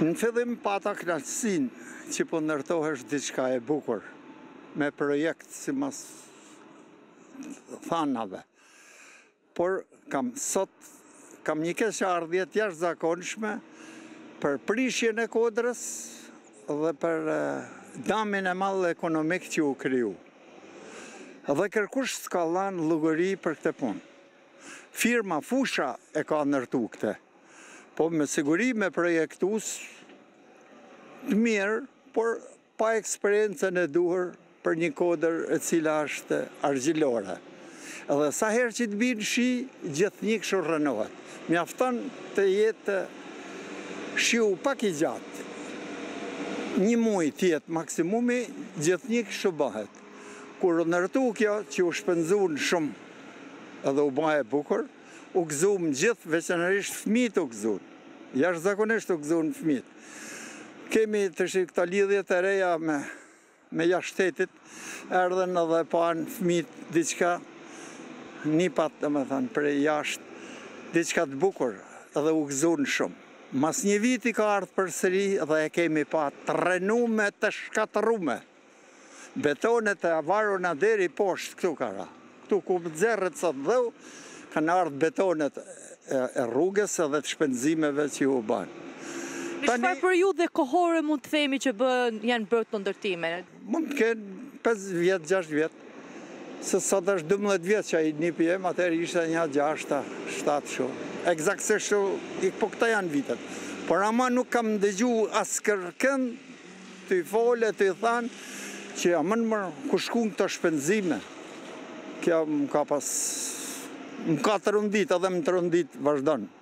Në fillim pata kënaqësinë që po ndërtohesh diçka e bukur me projekt sipas thanave. Por kam një keqardhje të jashtëzakonshme për prishjen e Kodrës dhe për damin e madh ekonomik që u kriju. Dhe kërkush s'kallan llogëri për këtë punë. Firma Fusha e ka ndërtu këtë. Po me siguri me projektus të mirë, por pa eksperiencën e duhur për një kodër e cila është argjilore. Edhe sa herë që të binë shi, gjithë një këshu rënohet. Mjafton të jetë shiu pak i gjatë. Një muaj të jetë maksimumi, gjithë një këshu bëhet. Kur nërtu kjo që u shpenzun shumë edhe u bëhe bukur, u gëzumë gjithë, veçanërisht fëmijët u gëzumë. Jashtëzakonisht u gëzumë fëmijët. Kemi të shikë këta lidhje të reja me jashtëtetit, erdhen edhe panë fëmijët diçka, nipat, domethënë, prej jashtë, diçka të bukur, edhe u gëzumë shumë. Mas një viti ka ardhë përsëri dhe e kemi pa të rënume, të shkatërume. Betonet e avaruna deri poshtë këtu ka ra. Këtu ku zerët sot dheu, kanë ardhë betonet e rrugës edhe të shpenzimeve që ju banë. Çfarë periudhe kohore mund të themi që janë bërë këto ndërtime? Mund të kenë 5 vjetë, 6 vjetë. Se sot është 12 vjetë që ai nipi jem, atëherë ishte një 6, 7 shu. Eksaktësisht po këta janë vitet. Por ama nuk kam dëgju askërkën të i fole, të i thanë që amën mërë kushkun këto shpenzime. Kja më ka pas... Më ka të rëndit, edhe më të rëndit vazhdojnë.